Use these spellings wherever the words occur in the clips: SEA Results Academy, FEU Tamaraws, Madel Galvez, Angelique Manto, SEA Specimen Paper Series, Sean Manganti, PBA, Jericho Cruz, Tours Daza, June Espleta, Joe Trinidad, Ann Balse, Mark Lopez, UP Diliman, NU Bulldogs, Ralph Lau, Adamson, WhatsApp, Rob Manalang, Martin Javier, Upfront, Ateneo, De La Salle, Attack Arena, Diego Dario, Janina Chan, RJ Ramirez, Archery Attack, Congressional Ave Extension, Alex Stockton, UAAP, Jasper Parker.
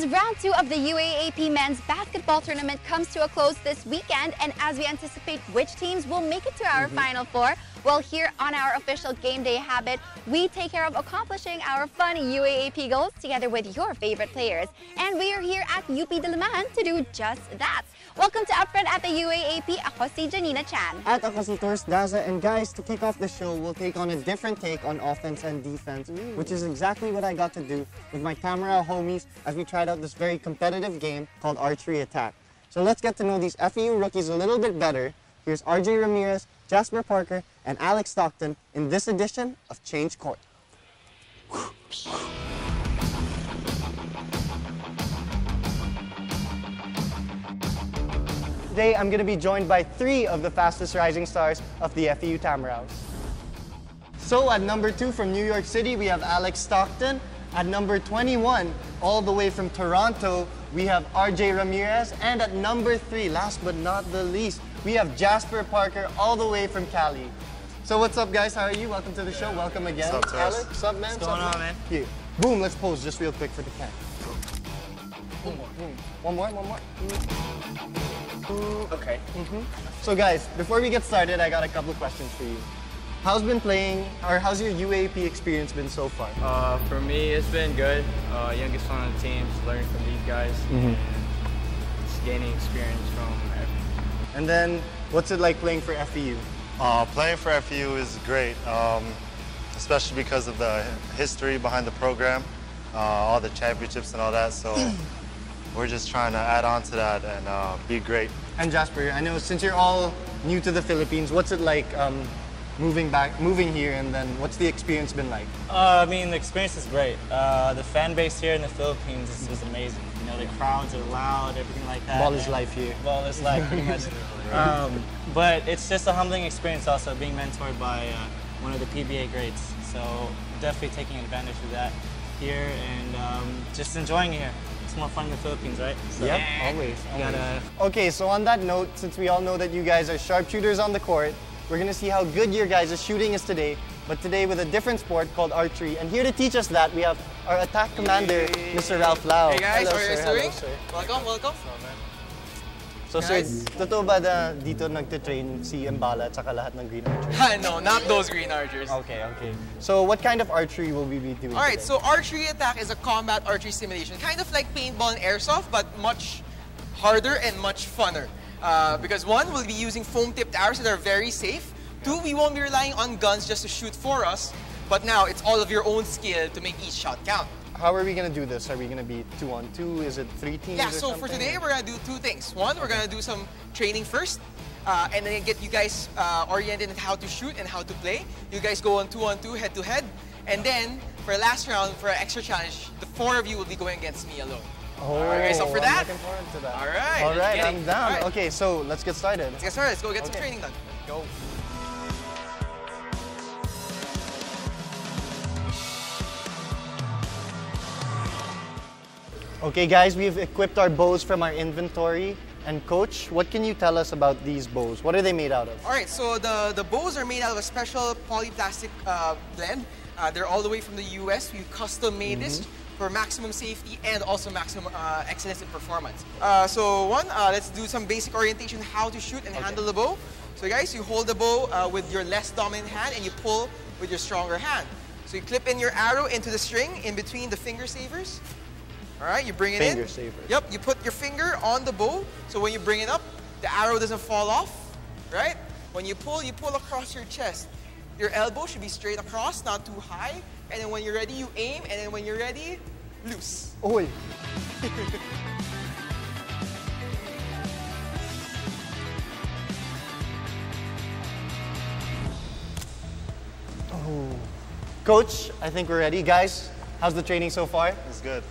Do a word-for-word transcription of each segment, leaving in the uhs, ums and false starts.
As round two of the U A A P men's basketball tournament comes to a close this weekend, and as we anticipate which teams will make it to our mm-hmm. Final Four, well, here on our official game day habit, we take care of accomplishing our fun U A A P goals together with your favorite players. And we are here at U P Diliman to do just that. Welcome to Upfront at the U A A P. Ako si Janina Chan. At ako si Tours Daza. And guys, to kick off the show, we'll take on a different take on offense and defense, Ooh. which is exactly what I got to do with my Tamaraw homies as we tried out this very competitive game called Archery Attack. So let's get to know these F E U rookies a little bit better. Here's R J Ramirez, Jasper Parker, and Alex Stockton in this edition of Change Court. Today, I'm going to be joined by three of the fastest rising stars of the F E U Tamaraws. So at number two from New York City, we have Alex Stockton. At number twenty-one, all the way from Toronto, we have R J Ramirez. And at number three, last but not the least, we have Jasper Parker, all the way from Cali. So what's up, guys? How are you? Welcome to the show. Welcome again. What's up, Alex? What's up, man? What's going on, man? Here. Boom, let's pose just real quick for the camera. One more. One more, one more. Okay. Mm-hmm. So guys, before we get started, I got a couple of questions for you. How's been playing, or how's your U A A P experience been so far? Uh, for me, it's been good. Uh, youngest one on the team, just learning from these guys, mm-hmm. and just gaining experience from everything. And then, what's it like playing for F E U? Uh, playing for F E U is great, um, especially because of the history behind the program, uh, all the championships and all that. So we're just trying to add on to that and uh, be great. And Jasper, I know since you're all new to the Philippines, what's it like? Um, Moving back, moving here, and then what's the experience been like? Uh, I mean, the experience is great. Uh, the fan base here in the Philippines is just amazing. You know, the crowds are loud, everything like that. Ball is life here. Ball is life, pretty much. Um, but it's just a humbling experience also, being mentored by uh, one of the P B A greats. So definitely taking advantage of that here and um, just enjoying it here. It's more fun in the Philippines, right? So, yep, always. always. Gotta... Okay, so on that note, since we all know that you guys are sharpshooters on the court, we're going to see how good your guys' shooting is today, but today with a different sport called archery. And here to teach us that, we have our attack commander, Yay. Mister Ralph Lau. Hey guys, how are you doing? Welcome, welcome. So guys. Sir, totoo ba na dito nagtitrain si Mbala at saka lahat ng green archers? No, not those green archers. Okay, okay. So what kind of archery will we be doing All right, today? So Archery Attack is a combat archery simulation, kind of like paintball and airsoft, but much harder and much funner. Uh, because one, we'll be using foam-tipped arrows that are very safe. Two, we won't be relying on guns just to shoot for us. But now, it's all of your own skill to make each shot count. How are we going to do this? Are we going to be two-on-two? Is it three teams Yeah, or so something? For today, we're going to do two things. One, we're going to do some training first. Uh, and then get you guys uh, oriented on how to shoot and how to play. You guys go on two-on-two, head-to-head. And then, for the last round, for an extra challenge, the four of you will be going against me alone. Oh, all right, so for that? I'm looking forward to that. All right. All right, I'm down. Right. Okay, so let's get started. Let's get started. Let's go get okay. some training done. Let's go. Okay, guys, we've equipped our bows from our inventory. And Coach, what can you tell us about these bows? What are they made out of? All right, so the, the bows are made out of a special polyplastic uh, blend. Uh, they're all the way from the U S. We custom made mm-hmm. this. For maximum safety and also maximum uh, excellence in performance. Uh, so one, uh, let's do some basic orientation, how to shoot and okay. handle the bow. So guys, you hold the bow uh, with your less dominant hand and you pull with your stronger hand. So you clip in your arrow into the string in between the finger savers. All right, you bring it finger in. Finger savers. Yep, you put your finger on the bow. So when you bring it up, the arrow doesn't fall off, right? When you pull, you pull across your chest. Your elbow should be straight across, not too high. And then when you're ready, you aim. And then when you're ready, loose. Oy. Oh. Coach, I think we're ready. Guys, how's the training so far? It's good.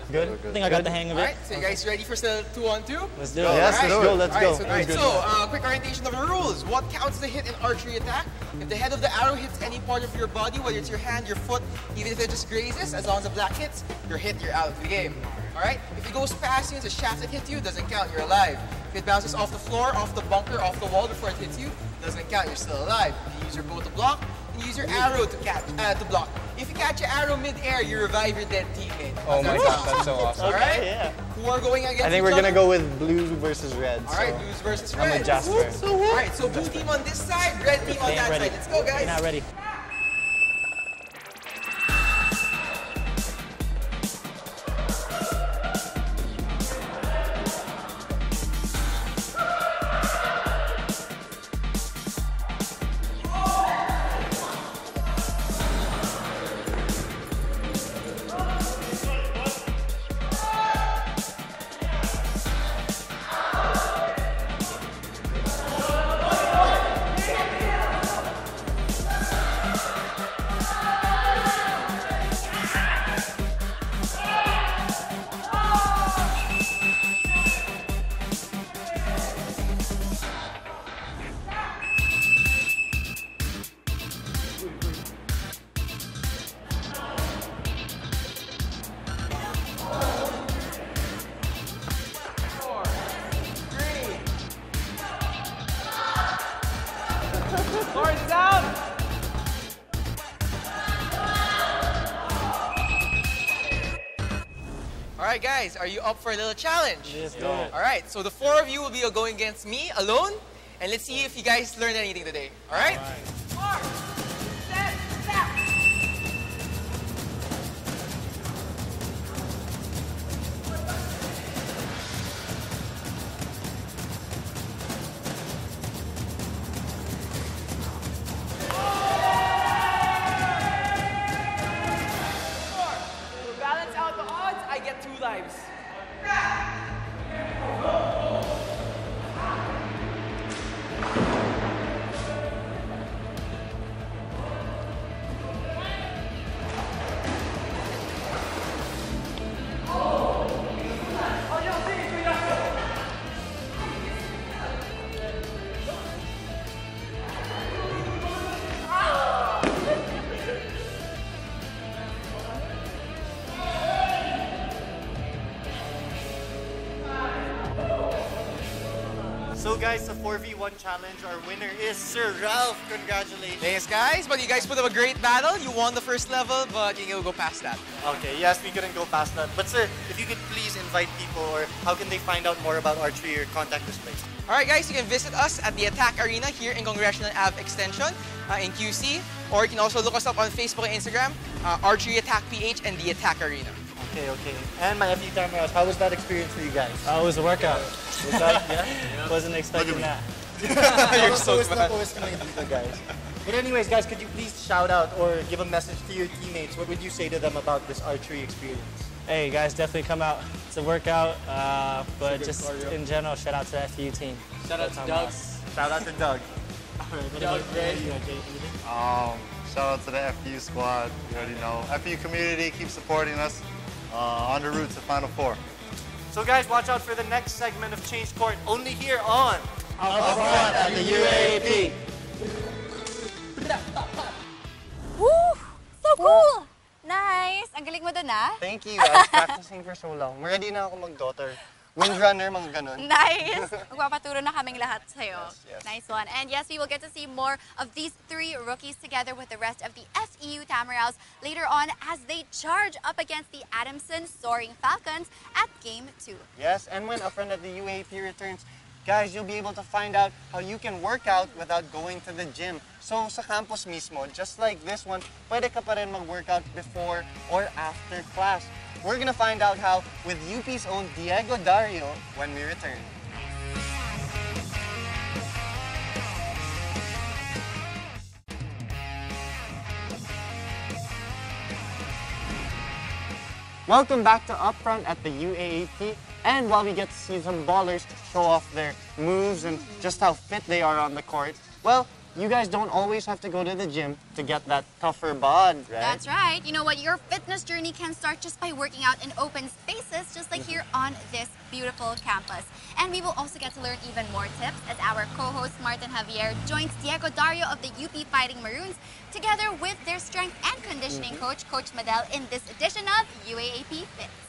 It's good? good? I think I got good. the hang of it. All right, so you guys ready for the two-on-two? Two? Let's do it. Yes, let's go, let's go. All right, so, all right, so uh, quick orientation of the rules. What counts the hit in archery attack? If the head of the arrow hits any part of your body, whether it's your hand, your foot, even if it just grazes, as long as the black hits, you're hit, you're out of the game. All right? If it goes past you, it's a shaft that hits you, doesn't count, you're alive. If it bounces off the floor, off the bunker, off the wall before it hits you, doesn't count, you're still alive. You use your bow to block. and use your arrow to catch, uh, to block. If you catch your arrow mid-air, you revive your dead teammate. Oh my god, that's so awesome. All right? Okay, yeah. Who are going against each other? I think we're going to go with blue versus red. All right, so blues versus red. I'm a Jasper. So what? All right, so blue team on this side, red team on that ready. side. Let's go, guys. They're not ready. Alright guys, are you up for a little challenge? Let's go. Alright, so the four of you will be going against me alone, and let's see if you guys learned anything today. Alright? All right. So guys, the four v one challenge, our winner is Sir Ralph. Congratulations. Thanks guys, but you guys put up a great battle. You won the first level, but you can go past that. Okay, yes, we couldn't go past that. But sir, if you could please invite people, or how can they find out more about archery or contact this place? Alright guys, you can visit us at the Attack Arena here in Congressional Ave Extension uh, in Q C. Or you can also look us up on Facebook and Instagram, uh, Archery Attack P H and the Attack Arena. Okay, okay. And my F E U Tamaraws, how was that experience for you guys? Uh, it was a workout. Was that, yeah? Yeah. Wasn't expecting that. You're so bad. Guys. But anyways, guys, could you please shout out or give a message to your teammates? What would you say to them about this archery experience? Hey, guys, definitely come out. It's a workout, uh, but just cardio. In general, shout out to the F E U team. Shout out to Doug. Shout out to Doug. All right, Doug, great. Um, shout out to the F E U squad. You already know. F E U community, keep supporting us. Uh, on the route to Final Four. So guys, watch out for the next segment of Change Court, only here on Up Front at the U A A P. Woo! So cool! Nice! Ang galing mo dun, ah? Thank you. I was practicing for so long. Ready na ako mag-daughter. Windrunner, mga ganun. Nice! Magpapaturo na kaming lahat sa'yo. Yes, yes. Nice one. And yes, we will get to see more of these three rookies together with the rest of the F E U Tamaraws later on as they charge up against the Adamson Soaring Falcons at Game two. Yes, and when a friend at the U A A P returns, guys, you'll be able to find out how you can work out without going to the gym. So, sa campus mismo, just like this one, pwede ka pa rin mag-workout before or after class. We're gonna find out how with U P's own Diego Dario when we return. Welcome back to Up Front at the U A A P. And while we get to see some ballers show off their moves and just how fit they are on the court, well, you guys don't always have to go to the gym to get that tougher bod, right? That's right. You know what? Your fitness journey can start just by working out in open spaces, just like here on this beautiful campus. And we will also get to learn even more tips as our co-host Martin Javier joins Diego Dario of the U P Fighting Maroons together with their strength and conditioning mm-hmm. coach, Coach Madel, in this edition of U A A P Fits.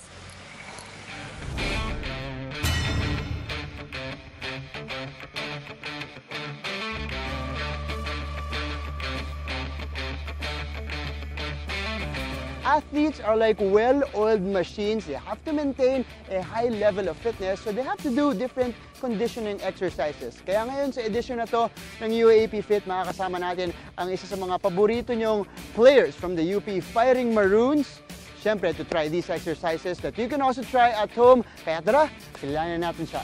athletes are like well-oiled machines. They have to maintain a high level of fitness, so they have to do different conditioning exercises. Kaya ngayon sa edition na to ng U A A P Fit, makakasama natin ang isa sa mga paborito nyong players from the U P Fighting Maroons. Siyempre, to try these exercises that you can also try at home. Kaya tara, kilalanin natin siya.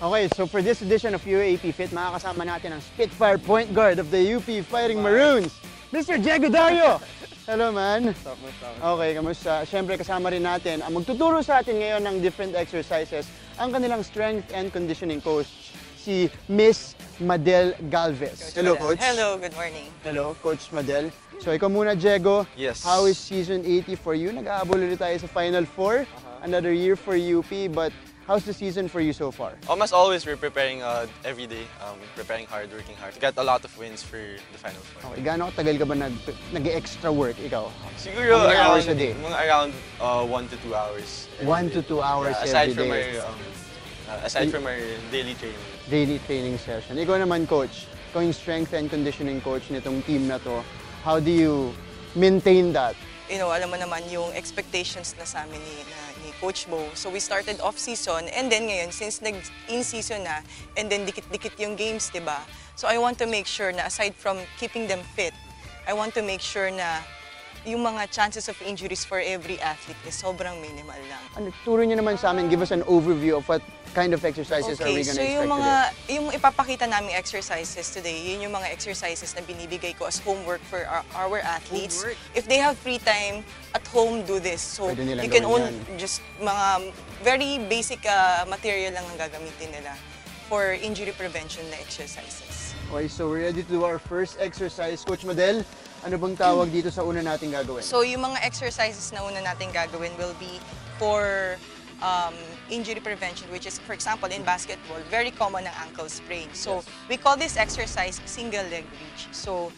Okay, so for this edition of U A A P Fit, makakasama natin ang Spitfire point guard of the U P Fighting Maroons, Mister Diego Dario! Hello, man! What's up, what's up? Okay, kamusta? Siyempre, kasama rin natin ang magtuturo sa atin ngayon ng different exercises, ang kanilang strength and conditioning coach, si Miss Madel Galvez. Coach Hello, Madel. Coach. Hello, good morning. Hello, Coach Madel. So, ikaw muna, Diego. Yes. How is Season eighty for you? Nag-aabol ulit tayo sa Final Four. Uh-huh. Another year for U P, but how's the season for you so far? Almost always, we're preparing uh, every day, um, preparing hard, working hard to get a lot of wins for the Final Four. Okay, gaano katagal ka ba nag-extra work ikaw? Siguro mga around, hours a day? Mga around uh, one to two hours. One day. to two hours yeah, every from day. Our, um, uh, aside you, from our daily training. Daily training session. Ikaw naman, Coach, ikaw yung strength and conditioning coach nitong team na to. How do you maintain that? You know, alam mo naman yung expectations na sa amin ni, na, ni Coach Bo. So we started off-season and then ngayon, since nag-in-season na, and then dikit-dikit yung games, diba? So I want to make sure na aside from keeping them fit, I want to make sure na yung mga chances of injuries for every athlete is sobrang minimal lang. Ano, turo nyo naman sa amin, give us an overview of what kind of exercises okay, are we gonna so expect yung mga, today? Yung ipapakita naming exercises today, yun yung mga exercises na binibigay ko as homework for our, our athletes. Homework? If they have free time, at home, do this. So you can own yan. Just mga very basic uh, material lang ang gagamitin nila for injury prevention na exercises. Okay, so we're ready to do our first exercise. Coach Madel, ano bang tawag dito sa una nating gagawin? So yung mga exercises na una nating gagawin will be for Um, injury prevention, which is, for example, in basketball, very common ang ankle sprain. So yes. we call this exercise single leg reach. So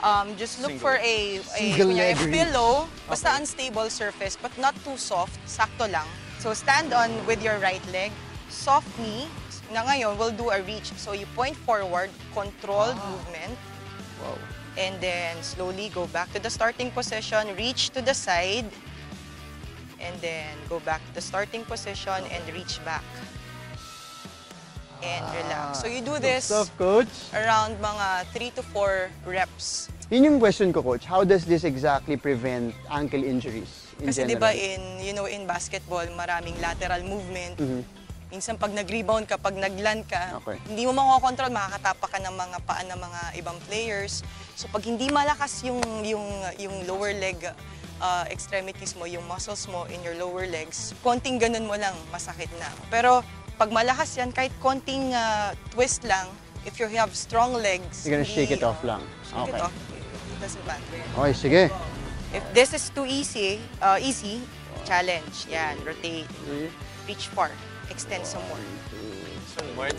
um, just look single. for a, a, kunya, a pillow, okay. basta unstable surface, but not too soft, sakto lang. So stand on with your right leg, soft knee, na ngayon we'll do a reach. So you point forward, controlled ah. movement, wow. and then slowly go back to the starting position, reach to the side, and then go back to the starting position and reach back. And ah, relax. So you do this stuff, Coach. Around mga three to four reps. Yun yung question ko, Coach. How does this exactly prevent ankle injuries in Kasi general? Kasi diba in, you know, in basketball, maraming lateral movement. Mm-hmm. Minsan pag nag-rebound ka, pag nag-land ka, okay. hindi mo makokontrol, makakatapak ka ng mga paan ng mga ibang players. So pag hindi malakas yung, yung, yung lower leg, Uh, extremities mo, yung muscles mo in your lower legs, konting ganun mo lang, masakit na. Pero pag malakas yan, kahit konting uh, twist lang, if you have strong legs, you're gonna di, shake it off lang. Shake okay. it off. It doesn't matter. Okay, sige. If this is too easy, uh, easy, challenge. Yan, rotate. Reach far. Extend some more. Some more.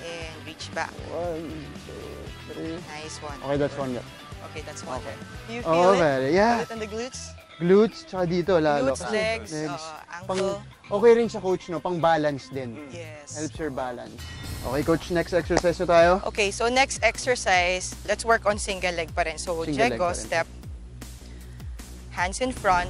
And reach back. One, two, three. Nice one. Okay, that's one. Okay, that's one. Okay. Do you feel oh, it? Yeah. Feel it on the glutes? Glutes, tsaka dito lalo. Glutes, legs, legs. Uh, ankle. Pang, okay rin sa coach, no? Pang-balance din. Yes. Helps your balance. Okay, Coach, next exercise na tayo. Okay, so next exercise, let's work on single leg pa rin. So, Diego, step. Hands in front.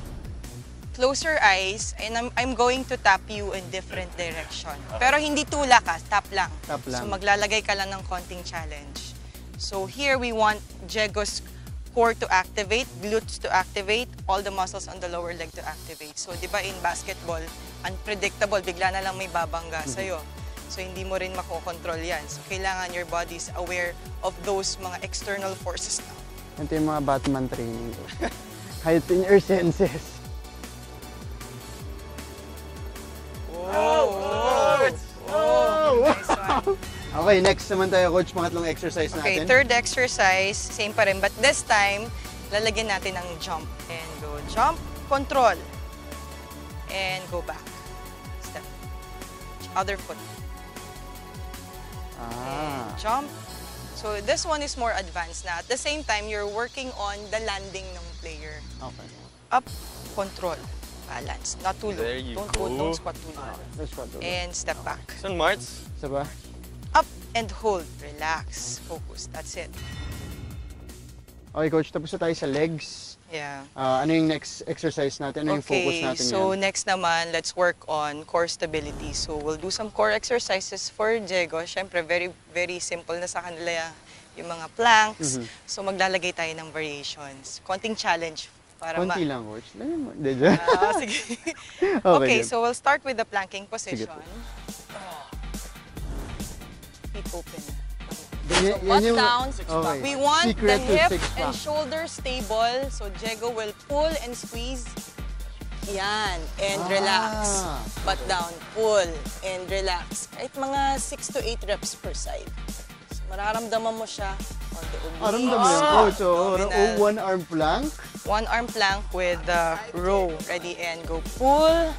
Close your eyes, and I'm, I'm going to tap you in different direction. Okay. Pero hindi tulak, ha? Tap lang. Tap lang. So, maglalagay ka lang ng konting challenge. So here we want Diego's core to activate, glutes to activate, all the muscles on the lower leg to activate. So di ba in basketball, unpredictable, bigla na lang may babangga sa'yo. So hindi mo rin makokontrol yan. So kailangan your body's aware of those mga external forces na. Ito yung mga Batman training. Height in your senses. Whoa! Whoa! Whoa! Okay, next naman tayo, Coach, pangatlong exercise natin. Okay, third exercise, same pa rin. But this time, lalagyan natin ng jump. And go jump, control. And go back. Step. Other foot. Ah. And jump. So this one is more advanced na. At the same time, you're working on the landing ng player. Okay. Up, control. Balance. Not too low. There you don't go. Don't squat too low. Don't squat too low. And step back. San Marts? Step back. Up and hold. Relax. Focus. That's it. Okay, Coach, tapos na tayo sa legs. Yeah. Uh, ano yung next exercise natin? Ano okay, yung focus natin so yan? Next naman, let's work on core stability. So we'll do some core exercises for Diego. Siyempre, very, very simple na sa kanila yung mga planks. Mm-hmm. So maglalagay tayo ng variations. Konting challenge. Para konti lang, Coach. uh, sige. okay, okay so we'll start with the planking position. Oh. Keep open. So bust down, okay. We want Secret the hip and shoulder stable. So Diego will pull and squeeze. Yan. And ah. relax. Butt down, pull, and relax. Kahit mga six to eight reps per side. So mararamdaman mo siya on the obliques. Mararamdaman mo oh. So one arm plank? One arm plank with the row. Ready and go. Pull.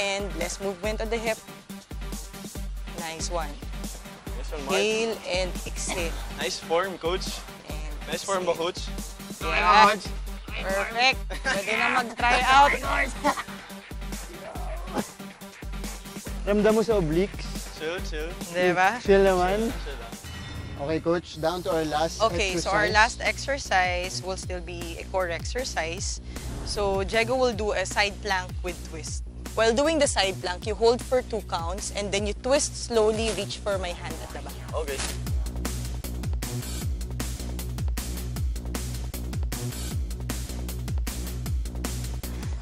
And less movement of the hip. Nice one. Inhale and exhale. Nice form, Coach. And nice form ba, Coach? Yeah. Perfect. Pwede na mag-try out. Ramdam mo sa obliques. Chill, chill. Diba? Chill naman. Chill, chill. Okay, Coach, down to our last okay, exercise. Okay, so our last exercise will still be a core exercise. So Diego will do a side plank with twist. While doing the side plank, you hold for two counts and then you twist slowly, reach for my hand at the back. Okay.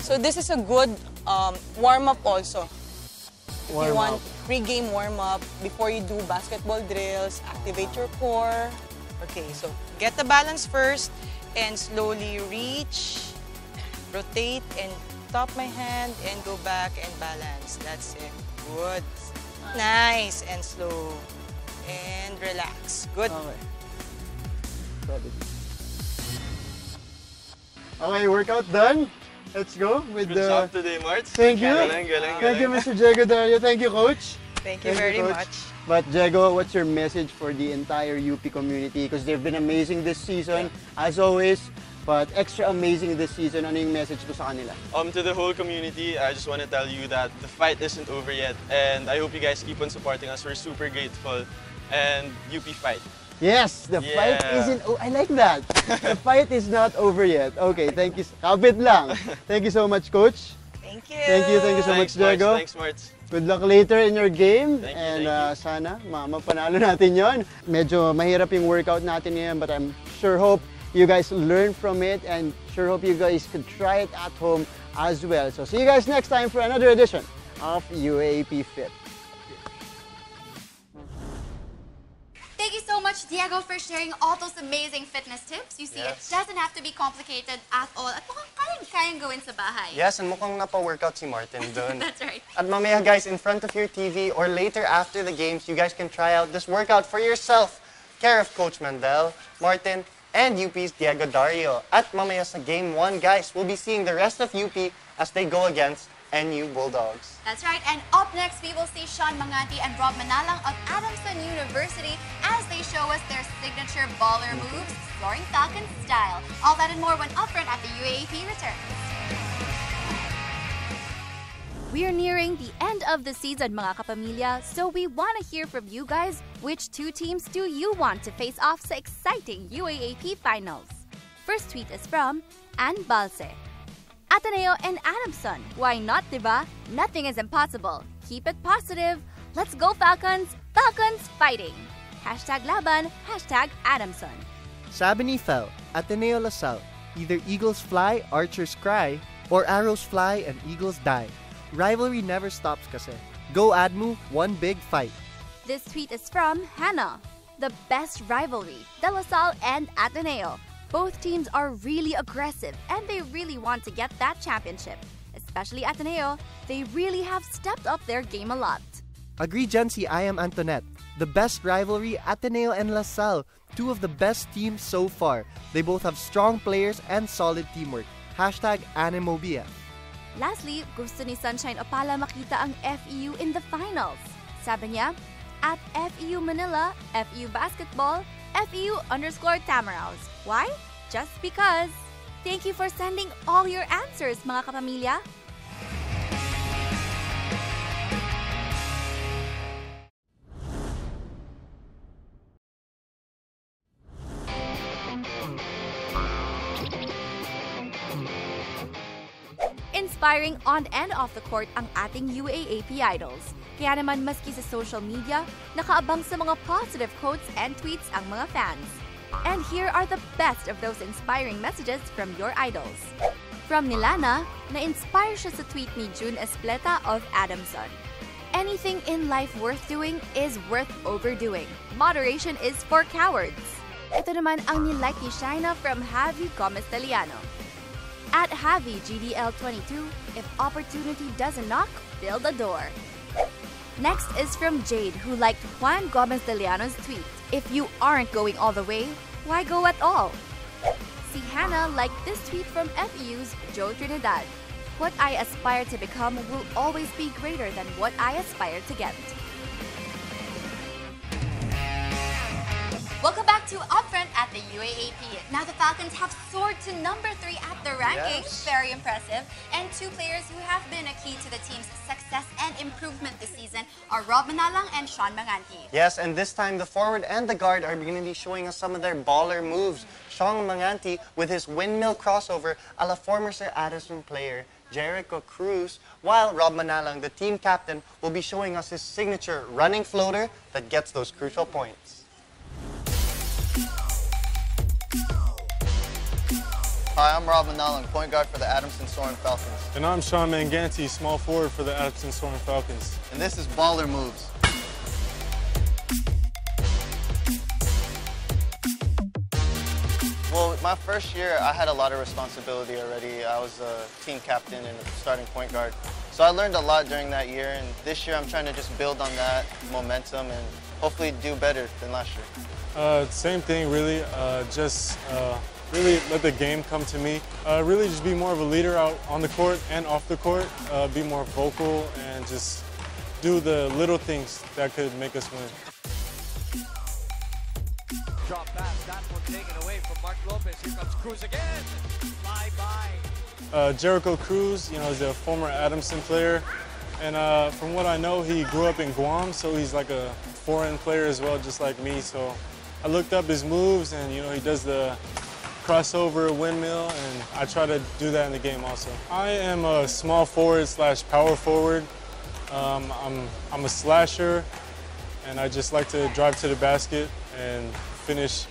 So this is a good um, warm-up also. Warm you want pre-game warm-up before you do basketball drills, activate your core. Okay, so get the balance first and slowly reach, rotate, and top my hand and go back and balance. That's it. Good. Nice and slow. And relax. Good. Okay, okay, workout done. Let's go with Good the... job today, Mart. Thank you. Galing, galing, galing. Thank you, Mister Diego Dario. Thank you, Coach. Thank you Thank very you, much. But Diego, what's your message for the entire U P community? Because they've been amazing this season, as always. But extra amazing this season. Ano yung message ko sa kanila? Um, to the whole community, I just want to tell you that the fight isn't over yet. And I hope you guys keep on supporting us. We're super grateful. And U P fight. Yes, the yeah. fight isn't over. I like that. The fight is not over yet. Okay, thank you. Kabit lang. Thank you so much, Coach. Thank you. Thank you, thank you so Thanks, much, Diego. Thanks, Marts. Good luck later in your game. Thank you, and thank uh, you. Sana mapanalo natin yon. Medyo mahirap yung workout natin yan, but I'm sure hope you guys learn from it, and sure hope you guys could try it at home as well. So see you guys next time for another edition of U A A P Fit. Thank you so much, Diego, for sharing all those amazing fitness tips. You see, yes. It doesn't have to be complicated at all. At mukhang kayang-kayang gawin sa bahay. Yes, and mukhang napa-workout si Martin doon. That's right. At mamaya, guys, in front of your T V or later after the games, you guys can try out this workout for yourself. Care of Coach Madel, Martin, and U P's Diego Dario. At mamaya sa Game one, guys, we'll be seeing the rest of U P as they go against N U Bulldogs. That's right, and up next, we will see Sean Manganti and Rob Manalang of Adamson University as they show us their signature baller moves, Soaring Falcons style. All that and more when upfront at the U A A P returns. We're nearing the end of the season, mga kapamilya, so we want to hear from you guys. Which two teams do you want to face off sa exciting U A A P finals? First tweet is from Ann Balse. Ateneo and Adamson, why not, diba? Nothing is impossible. Keep it positive. Let's go Falcons! Falcons fighting! Hashtag Laban, hashtag Adamson. Sabi ni Fel, Ateneo La Salle, either eagles fly, archers cry, or arrows fly and eagles die. Rivalry never stops kasi. Go Admu, one big fight. This tweet is from Hannah. The best rivalry, De La Salle and Ateneo. Both teams are really aggressive and they really want to get that championship. Especially Ateneo, they really have stepped up their game a lot. Agree, Jency, I am Antoinette. The best rivalry, Ateneo and La Salle. Two of the best teams so far. They both have strong players and solid teamwork. Hashtag Animobia. Lastly, gusto ni Sunshine Opala makita ang F E U in the finals. Sabi niya, at F E U Manila, F E U Basketball, F E U underscore Tamaraws. Why? Just because. Thank you for sending all your answers, mga kapamilya. inspiring on and off the court ang ating U A A P idols. Kaya naman maski sa social media, nakaabang sa mga positive quotes and tweets ang mga fans. And here are the best of those inspiring messages from your idols. From Nilana, na-inspire siya sa tweet ni June Espleta of Adamson. Anything in life worth doing is worth overdoing. Moderation is for cowards. Ito naman ang nilike ni Shaina from Javi Gomez de Liaño. At Javi G D L twenty-two, if opportunity doesn't knock, build a door. Next is from Jade, who liked Juan Gomez de Liaño's tweet. If you aren't going all the way, why go at all? Si Hannah liked this tweet from F E U's Joe Trinidad. What I aspire to become will always be greater than what I aspire to get. Welcome back to Upfront at the U A A P. Now the Falcons have soared to number three at the rankings, yes. Very impressive. And two players who have been a key to the team's success and improvement this season are Rob Manalang and Sean Manganti. Yes, and this time the forward and the guard are going to be showing us some of their baller moves. Sean Manganti with his windmill crossover a la former Sir Addison player Jericho Cruz, while Rob Manalang, the team captain, will be showing us his signature running floater that gets those crucial points. Hi, I'm Rob Manalang, point guard for the Adamson Soaring Falcons. And I'm Sean Manganti, small forward for the Adamson Soaring Falcons. And this is Baller Moves. Well, my first year, I had a lot of responsibility already. I was a team captain and a starting point guard. So I learned a lot during that year, and this year I'm trying to just build on that momentum and hopefully do better than last year. Uh, same thing, really. Uh, just... Uh, Really let the game come to me. Uh, really just be more of a leader out on the court and off the court. Uh, be more vocal and just do the little things that could make us win. Drop pass, that one taken away from Mark Lopez. Here comes Cruz again. Bye-bye. Uh, Jericho Cruz, you know, is a former Adamson player. And uh, from what I know, he grew up in Guam, so he's like a foreign player as well, just like me. So I looked up his moves and, you know, he does the crossover, windmill, and I try to do that in the game also. I am a small forward slash power forward. Um, I'm, I'm a slasher, and I just like to drive to the basket and finish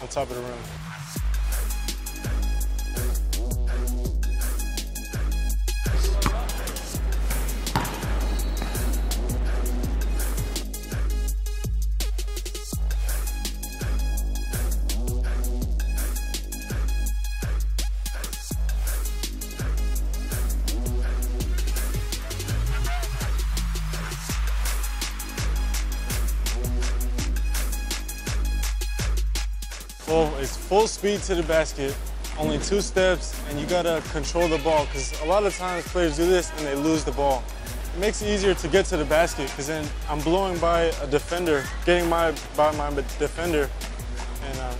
on top of the rim. Well, it's full speed to the basket, only two steps, and you gotta control the ball, because a lot of times players do this and they lose the ball. It makes it easier to get to the basket, because then I'm blowing by a defender, getting my, by my defender, and uh,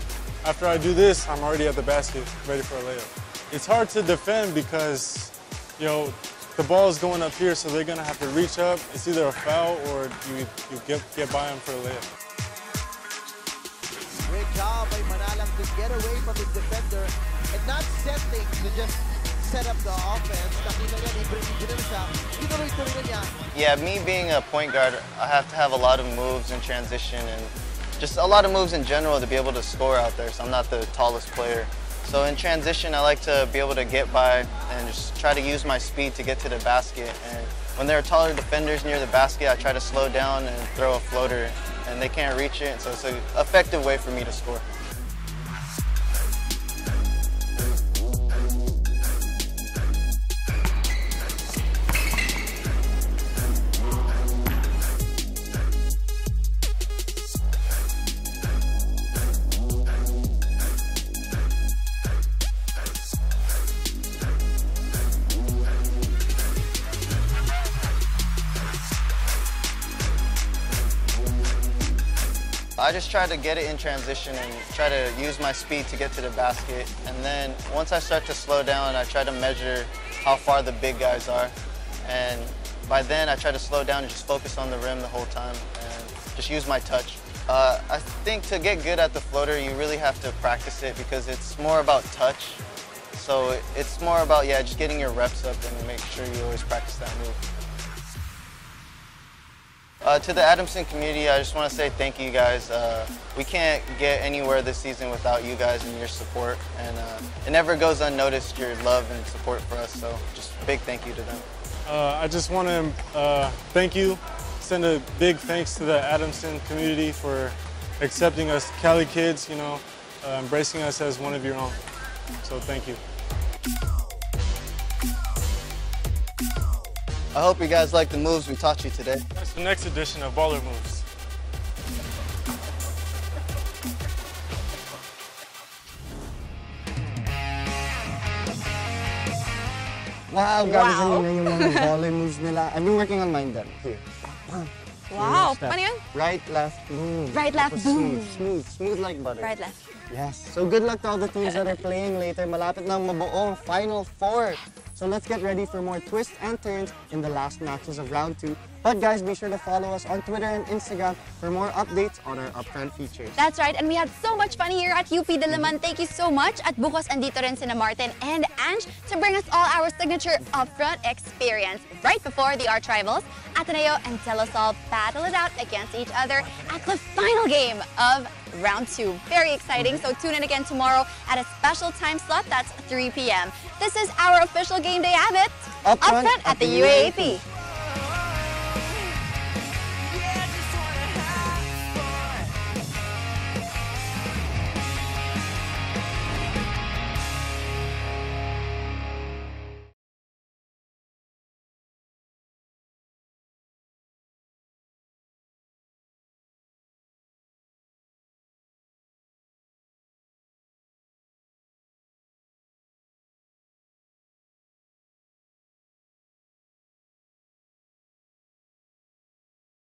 after I do this, I'm already at the basket, ready for a layup. It's hard to defend because, you know, the ball is going up here, so they're gonna have to reach up. It's either a foul or you, you get, get by them for a layup. Great job by Manalang to get away from his defender and not setting to just set up the offense. Yeah, me being a point guard, I have to have a lot of moves in transition and just a lot of moves in general to be able to score out there, so I'm not the tallest player. So in transition, I like to be able to get by and just try to use my speed to get to the basket. And when there are taller defenders near the basket, I try to slow down and throw a floater, and they can't reach it, so it's an effective way for me to score. I just try to get it in transition and try to use my speed to get to the basket. And then once I start to slow down, I try to measure how far the big guys are. And by then, I try to slow down and just focus on the rim the whole time and just use my touch. Uh, I think to get good at the floater, you really have to practice it because it's more about touch. So it's more about, yeah, just getting your reps up and make sure you always practice that move. Uh, to the Adamson community, I just want to say thank you guys. Uh, we can't get anywhere this season without you guys and your support. And uh, it never goes unnoticed, your love and support for us. So just a big thank you to them. Uh, I just want to uh, thank you. Send a big thanks to the Adamson community for accepting us Cali kids, you know, uh, embracing us as one of your own. So thank you. I hope you guys like the moves we taught you today. That's the next edition of Baller Moves. Wow, guys, wow. Yung baller moves nila. I've been working on mine then. Here. Wow, ano yun? Right, left, boom. Right, left, boom. Smooth, smooth, smooth like butter. Right, left. Yes. So good luck to all the teams that are playing later. Malapit na mabuo Final Four. So let's get ready for more twists and turns in the last matches of round two. But guys, be sure to follow us on Twitter and Instagram for more updates on our upcoming features. That's right, and we had so much fun here at U P Diliman. Thank you so much at Bukos andito rin sina Martin and Ange to bring us all our signature upfront experience right before the arch rivals, Ateneo and Telesol, battle it out against each other at the final game of round two. Very exciting, so tune in again tomorrow at a special time slot, that's three p m This is our official game day habit, up front, up front at, at the U A A P.